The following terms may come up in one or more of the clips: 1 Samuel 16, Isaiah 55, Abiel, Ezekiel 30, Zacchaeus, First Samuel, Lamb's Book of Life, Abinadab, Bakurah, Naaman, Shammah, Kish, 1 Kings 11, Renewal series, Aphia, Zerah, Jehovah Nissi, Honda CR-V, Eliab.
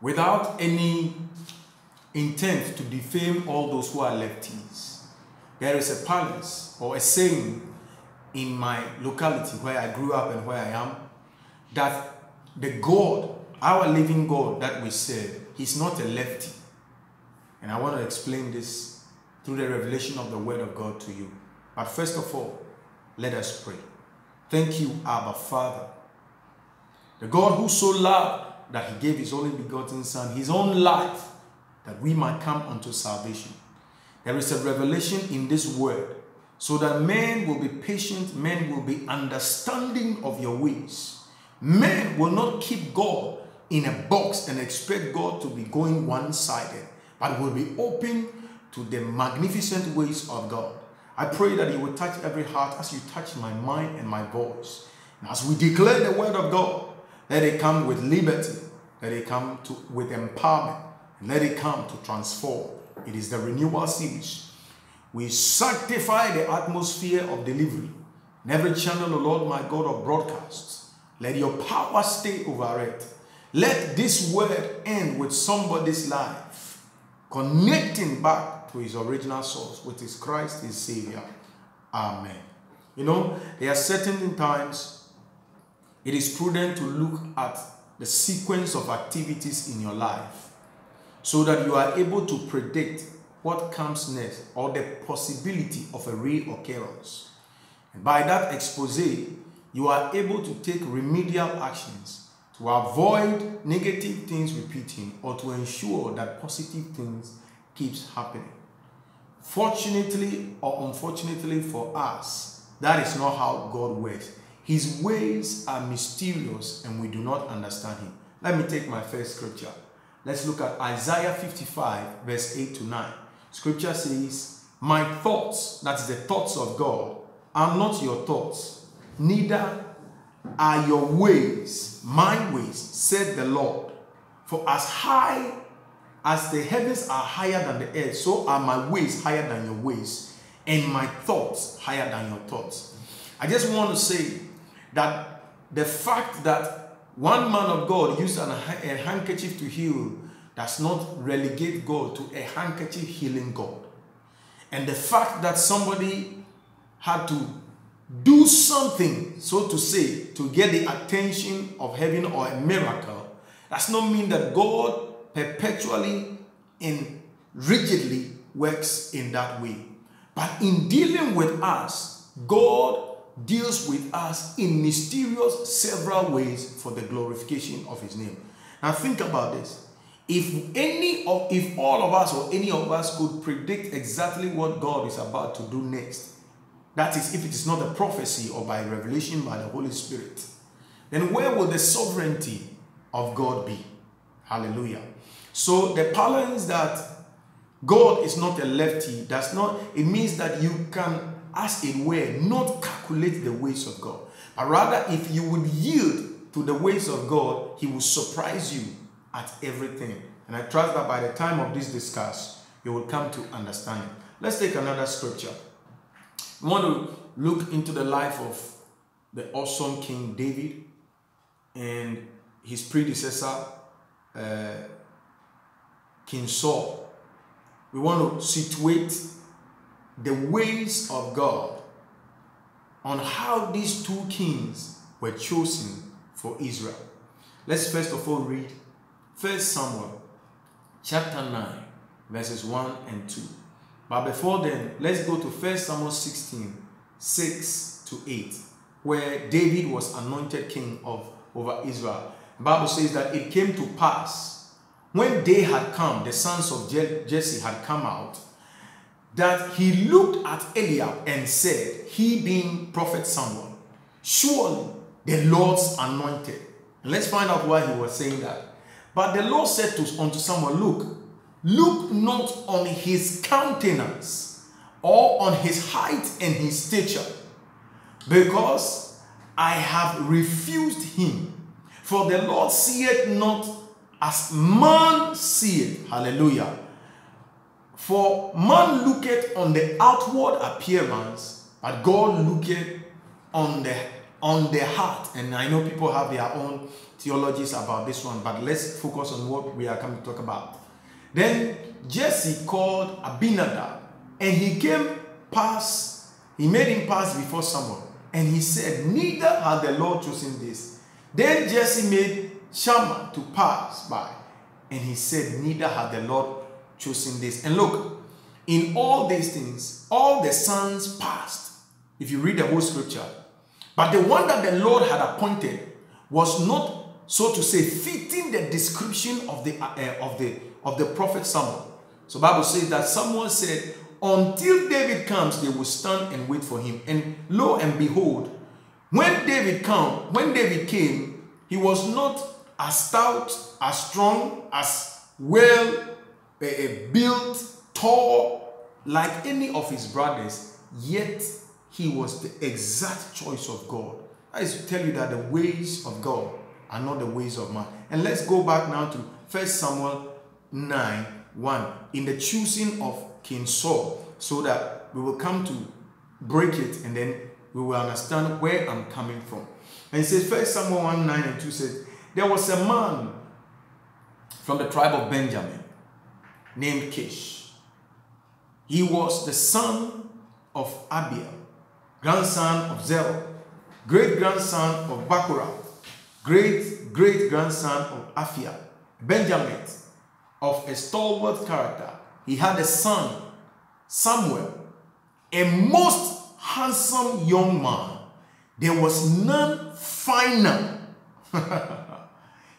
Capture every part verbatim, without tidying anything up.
without any intent to defame all those who are lefties. There is a palace or a saying in my locality where I grew up and where I am, that the God, our living God that we serve, he's not a lefty. And I want to explain this through the revelation of the word of God to you. But first of all, let us pray. Thank you, Abba Father, the God who so loved that he gave his only begotten Son, his own life, that we might come unto salvation. There is a revelation in this word so that men will be patient, men will be understanding of your ways. Men will not keep God in a box and expect God to be going one-sided, but will be open to the magnificent ways of God. I pray that you will touch every heart as you touch my mind and my voice. And as we declare the word of God, let it come with liberty, let it come to, with empowerment, and let it come to transform. It is the Renewal series. We sanctify the atmosphere of delivery. In every channel, O Lord, my God, of broadcasts, let your power stay over it. Let this word end with somebody's life, connecting back to his original source, which is Christ, his Savior. Amen. You know, there are certain times it is prudent to look at the sequence of activities in your life so that you are able to predict what comes next or the possibility of a reoccurrence. And by that expose, you are able to take remedial actions to avoid negative things repeating or to ensure that positive things keeps happening. Fortunately or unfortunately for us, that is not how God works. His ways are mysterious and we do not understand him. Let me take my first scripture. Let's look at Isaiah fifty-five verse eight to nine. Scripture says, "My thoughts," that's the thoughts of God, "are not your thoughts, neither are your ways my ways, said the Lord. For as high as the heavens are higher than the earth, so are my ways higher than your ways, and my thoughts higher than your thoughts." I just want to say that the fact that one man of God used a handkerchief to heal does not relegate God to a handkerchief healing God. And the fact that somebody had to do something, so to say, to get the attention of heaven or a miracle, does not mean that God perpetually and rigidly works in that way. But in dealing with us, God deals with us in mysterious several ways for the glorification of his name. Now think about this. If any of, if all of us or any of us could predict exactly what God is about to do next, that is, if it is not a prophecy or by revelation by the Holy Spirit, then where will the sovereignty of God be? Hallelujah. So the balance that God is not a lefty, that's not, it means that you can, as it were, not calculate the ways of God. But rather, if you would yield to the ways of God, he will surprise you at everything. And I trust that by the time of this discuss, you will come to understand it. Let's take another scripture. We want to look into the life of the awesome King David and his predecessor, uh, King Saul. We want to situate the ways of God on how these two kings were chosen for Israel. Let's first of all read First Samuel chapter nine, verses one and two. But before then, let's go to First Samuel sixteen, six to eight, where David was anointed king of, over Israel. The Bible says that it came to pass, when day had come, the sons of Je- Jesse had come out, that he looked at Eliab and said, he being prophet Samuel, surely the Lord's anointed. And let's find out why he was saying that. But the Lord said to, unto Samuel, look, look not on his countenance or on his height and his stature, because I have refused him. For the Lord seeth not as man seeth. Hallelujah. For man looketh on the outward appearance, but God looketh on the on the heart. And I know people have their own theologies about this one, but let's focus on what we are coming to talk about. Then Jesse called Abinadab, and he came past, he made him pass before Samuel, and he said, neither had the Lord chosen this. Then Jesse made Shammah to pass by, and he said, neither had the Lord chosen this. And look, in all these things, all the sons passed, if you read the whole scripture. But the one that the Lord had appointed was not, so to say, fitting the description of the, uh, of the, of the prophet Samuel. So the Bible says that Samuel said, until David comes, they will stand and wait for him. And lo and behold, when David came, when David came, he was not as stout, as strong, as well uh, built, tall, like any of his brothers. Yet he was the exact choice of God. I used to tell you that the ways of God are not the ways of man. And let's go back now to First Samuel nine, one. In the choosing of King Saul, so that we will come to break it and then we will understand where I'm coming from. And it says, First Samuel one, nine and two says, there was a man from the tribe of Benjamin named Kish. He was the son of Abiel, grandson of Zerah, great-grandson of Bakurah, great-great-grandson of Aphia, Benjamin, of a stalwart character. He had a son, Samuel, a most handsome young man. There was none finer.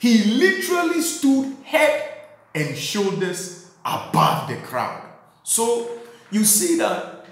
He literally stood head and shoulders above the crowd. So you see that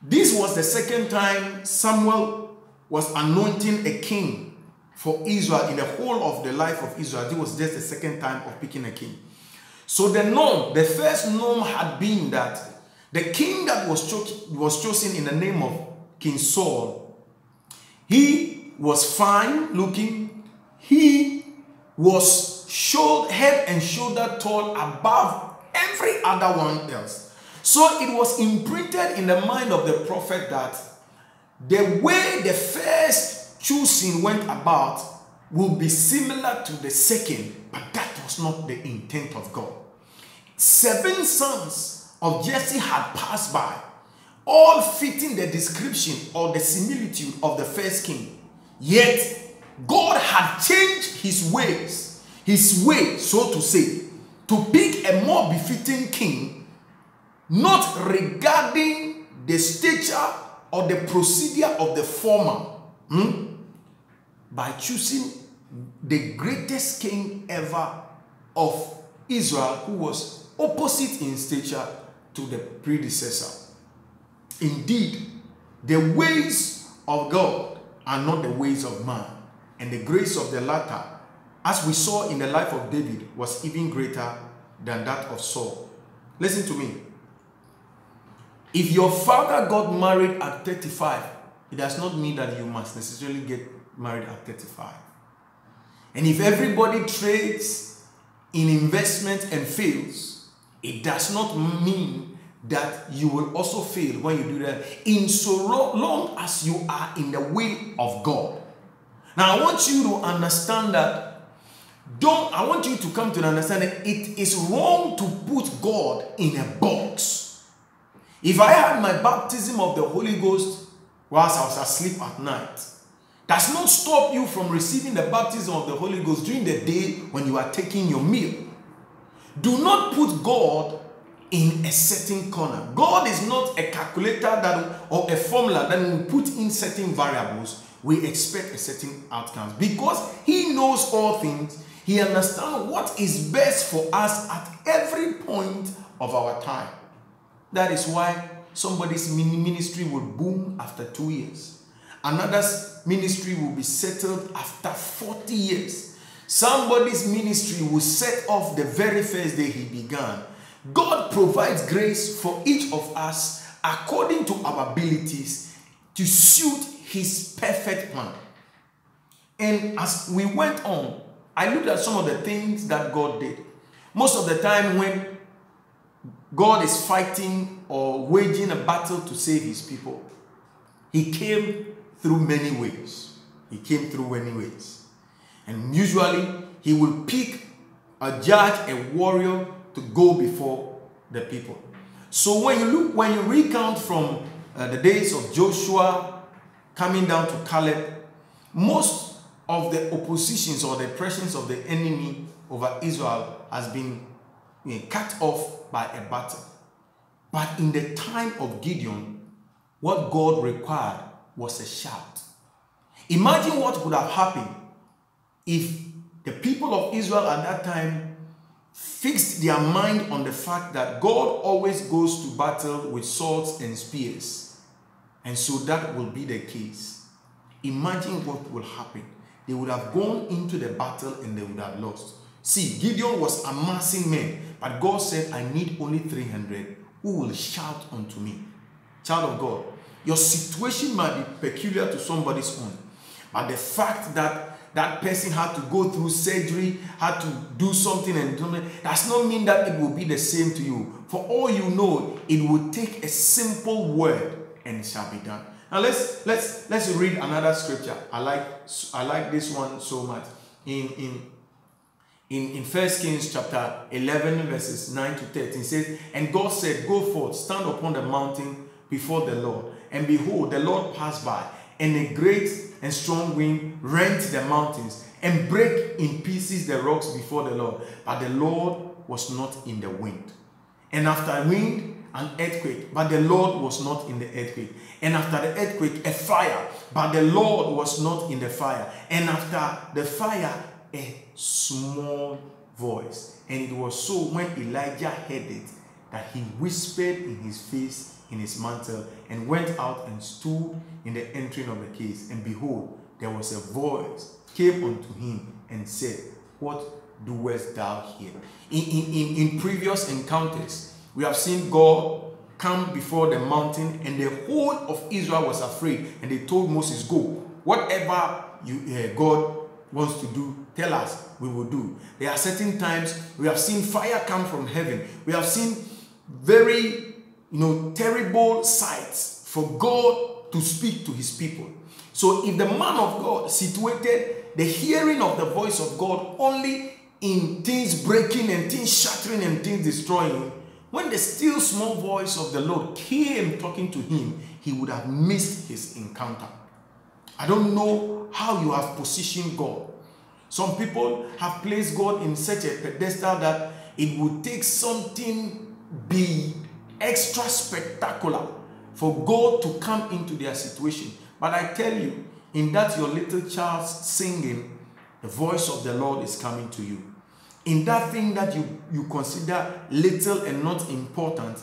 this was the second time Samuel was anointing a king for Israel. In the whole of the life of Israel, it was just the second time of picking a king. So the norm, the first norm had been that the king that was, cho was chosen in the name of King Saul, he was fine looking, he was shoulder, head and shoulder tall above every other one else. So it was imprinted in the mind of the prophet that the way the first choosing went about will be similar to the second, but that was not the intent of God. Seven sons of Jesse had passed by, all fitting the description or the similitude of the first king. Yet God had changed his ways, his way, so to say, to pick a more befitting king, not regarding the stature or the procedure of the former, hmm? by choosing the greatest king ever of Israel, who was opposite in stature to the predecessor. Indeed, the ways of God are not the ways of man, and the grace of the latter, as we saw in the life of David, was even greater than that of Saul. Listen to me. If your father got married at thirty-five, it does not mean that you must necessarily get married at thirty-five. And if everybody trades in investment and fails, it does not mean that you will also fail when you do that, in so long as you are in the will of God. Now I want you to understand that, don't I want you to come to understand that it is wrong to put God in a box. If I had my baptism of the Holy Ghost whilst I was asleep at night, does not stop you from receiving the baptism of the Holy Ghost during the day when you are taking your meal. Do not put God in a certain corner. God is not a calculator that, or a formula that will put in certain variables. We expect a certain outcome. Because he knows all things, he understands what is best for us at every point of our time. That is why somebody's ministry will boom after two years. Another's ministry will be settled after forty years. Somebody's ministry will set off the very first day he began. God provides grace for each of us according to our abilities to suit his perfect plan. And as we went on, I looked at some of the things that God did. Most of the time when God is fighting or waging a battle to save his people, he came through many ways. He came through many ways. And usually, he will pick a judge, a warrior to go before the people. So when you look, when you recount from uh, the days of Joshua coming down to Caleb, most of the oppositions or the oppressions of the enemy over Israel has been you know, cut off by a battle. But in the time of Gideon, what God required was a shout. Imagine what would have happened if the people of Israel at that time fixed their mind on the fact that God always goes to battle with swords and spears. And so that will be the case. Imagine what will happen. They would have gone into the battle and they would have lost. See, Gideon was amassing men, but God said, I need only three hundred who will shout unto me. Child of God, your situation might be peculiar to somebody's own, but the fact that that person had to go through surgery, had to do something and do it, does not mean that it will be the same to you. For all you know, it will take a simple word and it shall be done. Now let's let's let's read another scripture. I like I like this one so much. In in in, in First Kings chapter eleven verses nine to thirteen says, and God said, go forth, stand upon the mountain before the Lord, and behold, the Lord passed by, and a great and strong wind rent the mountains and break in pieces the rocks before the Lord. But the Lord was not in the wind. And after wind, an earthquake, but the Lord was not in the earthquake. And after the earthquake, a fire, but the Lord was not in the fire. And after the fire, a small voice. And it was so when Elijah heard it that he whispered in his face, in his mantle, and went out and stood in the entering of the case. And behold, there was a voice came unto him and said, what doest thou here? In, in, in, in previous encounters, we have seen God come before the mountain and the whole of Israel was afraid. And they told Moses, go. Whatever you, uh, God wants to do, tell us, we will do. There are certain times we have seen fire come from heaven. We have seen very you know, terrible sights for God to speak to his people. So if the man of God situated the hearing of the voice of God only in things breaking and things shattering and things destroying, when the still small voice of the Lord came talking to him, he would have missed his encounter. I don't know how you have positioned God. Some people have placed God in such a pedestal that it would take something be extra spectacular for God to come into their situation. But I tell you, in that your little child singing, the voice of the Lord is coming to you. In that thing that you, you consider little and not important,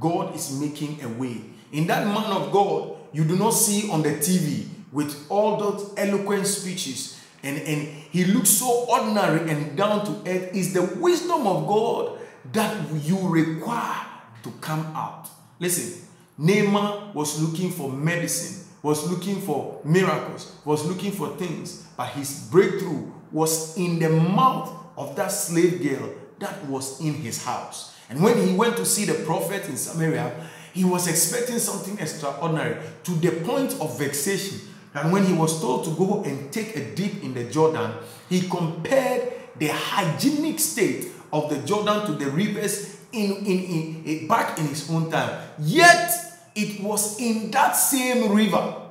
God is making a way. In that man of God you do not see on the T V with all those eloquent speeches and, and he looks so ordinary and down to earth, is the wisdom of God that you require to come out. Listen, Naaman was looking for medicine, was looking for miracles, was looking for things, but his breakthrough was in the mouth of that slave girl that was in his house. And when he went to see the prophet in Samaria, he was expecting something extraordinary to the point of vexation. And when he was told to go and take a dip in the Jordan, he compared the hygienic state of the Jordan to the rivers in, in, in, in, back in his own time. Yet, it was in that same river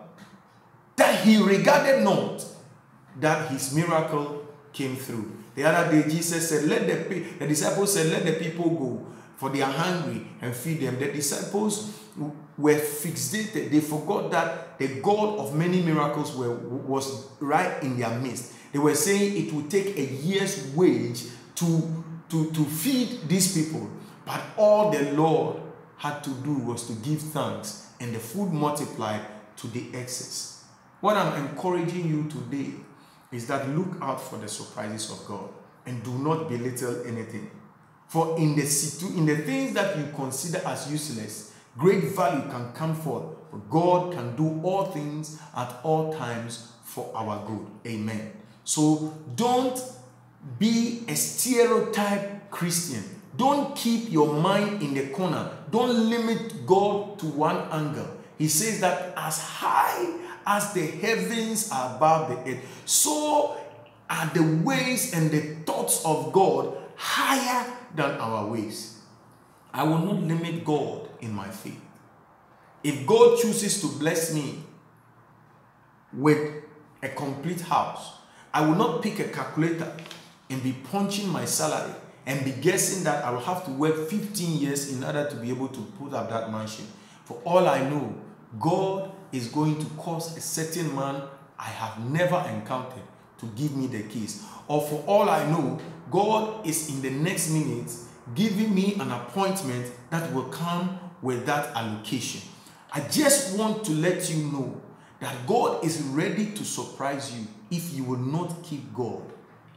that he regarded not that his miracle came through. The other day, Jesus said, let the, the disciples said, let the people go, for they are hungry, and feed them. The disciples were fixated. They forgot that the God of many miracles were, was right in their midst. They were saying it would take a year's wage to, to, to feed these people. But all the Lord had to do was to give thanks, and the food multiplied to the excess. What I'm encouraging you today is that look out for the surprises of God and do not belittle anything. For in the situ in the things that you consider as useless, great value can come forth. For God can do all things at all times for our good. Amen. So don't be a stereotype Christian. Don't keep your mind in the corner. Don't limit God to one angle. He says that as high as the heavens are above the earth, so are the ways and the thoughts of God higher than our ways. I will not limit God in my faith. If God chooses to bless me with a complete house, I will not pick a calculator and be punching my salary and be guessing that I will have to work fifteen years in order to be able to put up that mansion. For all I know, God is going to cause a certain man I have never encountered to give me the keys. Or for all I know, God is in the next minute giving me an appointment that will come with that allocation. I just want to let you know that God is ready to surprise you if you will not keep God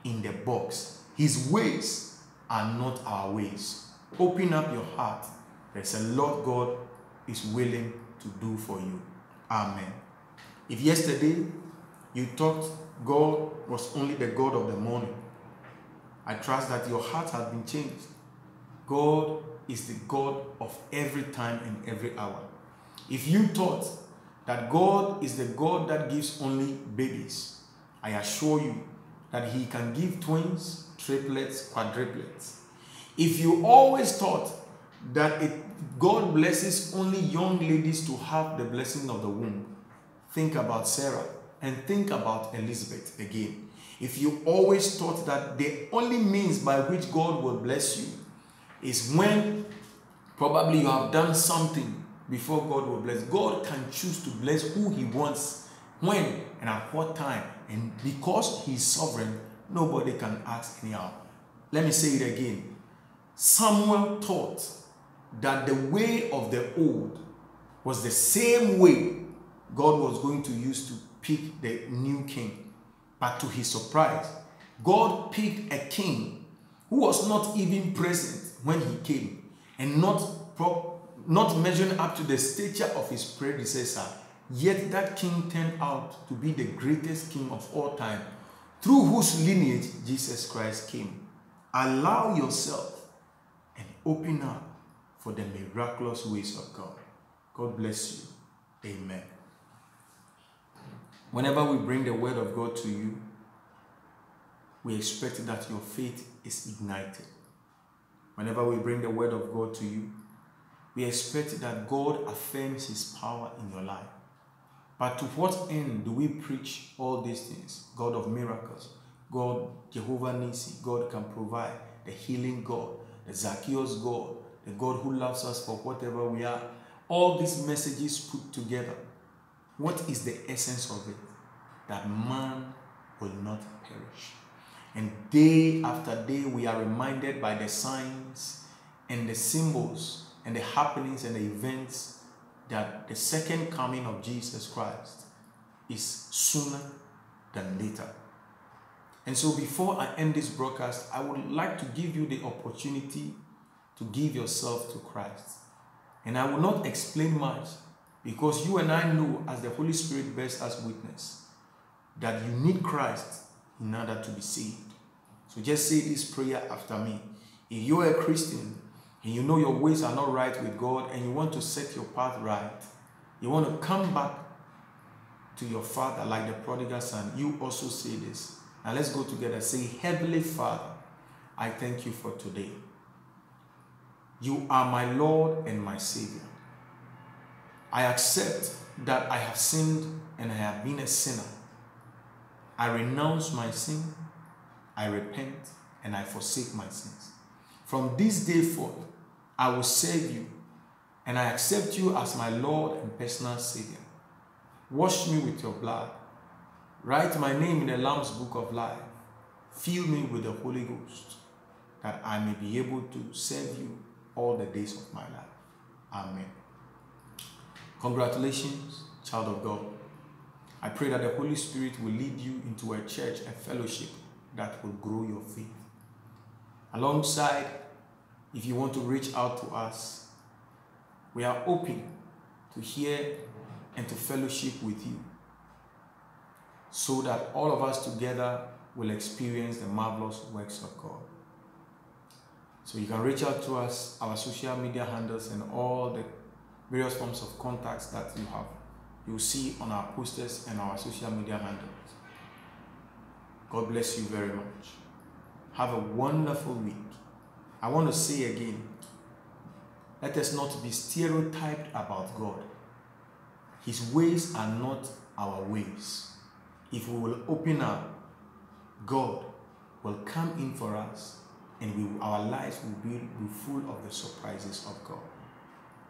in the box. His ways are not our ways. Open up your heart. There's a lot God is willing to do for you. Amen. If yesterday you thought God was only the God of the morning, I trust that your heart has been changed. God is the God of every time and every hour. If you thought that God is the God that gives only babies, I assure you that He can give twins, triplets, quadruplets. If you always thought that it, God blesses only young ladies to have the blessing of the womb, think about Sarah and think about Elizabeth again. If you always thought that the only means by which God will bless you is when probably you have done something before God will bless. God can choose to bless who He wants, when and at what time. And because He is sovereign, nobody can ask anyhow. Let me say it again. Samuel thought that the way of the old was the same way God was going to use to pick the new king. But to his surprise, God picked a king who was not even present when he came, and not pro not measuring up to the stature of his predecessor. Yet that king turned out to be the greatest king of all time, through whose lineage Jesus Christ came. Allow yourself and open up for the miraculous ways of God. God bless you. Amen. Whenever we bring the word of God to you, we expect that your faith is ignited. Whenever we bring the word of God to you, we expect that God affirms His power in your life. But to what end do we preach all these things? God of miracles, God, Jehovah Nissi, God can provide, the healing God, the Zacchaeus God, the God who loves us for whatever we are. All these messages put together, what is the essence of it? That man will not perish. And day after day we are reminded by the signs and the symbols and the happenings and the events that the second coming of Jesus Christ is sooner than later. And so before I end this broadcast, I would like to give you the opportunity to give yourself to Christ. And I will not explain much, because you and I know, as the Holy Spirit bears us witness, that you need Christ in order to be saved. So just say this prayer after me. If you are a Christian and you know your ways are not right with God, and you want to set your path right, you want to come back to your Father like the prodigal son, you also say this. Now let's go together. Say, Heavenly Father, I thank you for today. You are my Lord and my Savior. I accept that I have sinned and I have been a sinner. I renounce my sin, I repent, and I forsake my sins. From this day forth, I will serve you, and I accept you as my Lord and personal Savior. Wash me with your blood. Write my name in the Lamb's Book of Life. Fill me with the Holy Ghost, that I may be able to serve you all the days of my life. Amen. Congratulations, child of God. I pray that the Holy Spirit will lead you into a church, a fellowship that will grow your faith. Alongside, if you want to reach out to us, we are open to hear and to fellowship with you, so that all of us together will experience the marvelous works of God. So you can reach out to us, our social media handles, and all the various forms of contacts that you have. You'll see on our posters and our social media handles. God bless you very much. Have a wonderful week. I want to say again, let us not be stereotyped about God. His ways are not our ways. If we will open up, God will come in for us, and we, our lives will be, be full of the surprises of God.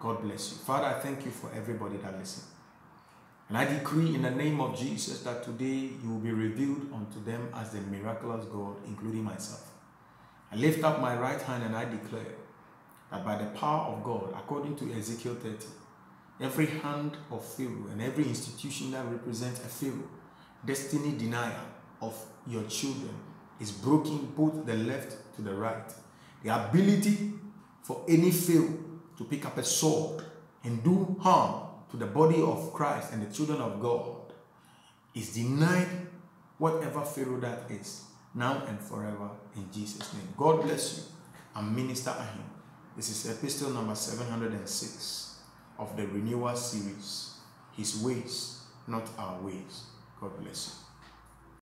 God bless you. Father, I thank you for everybody that listened. And I decree in the name of Jesus that today you will be revealed unto them as the miraculous God, including myself. I lift up my right hand and I declare that by the power of God, according to Ezekiel thirty, every hand of Pharaoh and every institution that represents a Pharaoh, destiny denier of your children, is broken, both the left to the right. The ability for any Pharaoh to pick up a sword and do harm to the body of Christ and the children of God is denied, whatever Pharaoh that is, now and forever, in Jesus' name. God bless you and minister to him. This is epistle number seven hundred and six of the Renewal series. His ways, not our ways. God bless you.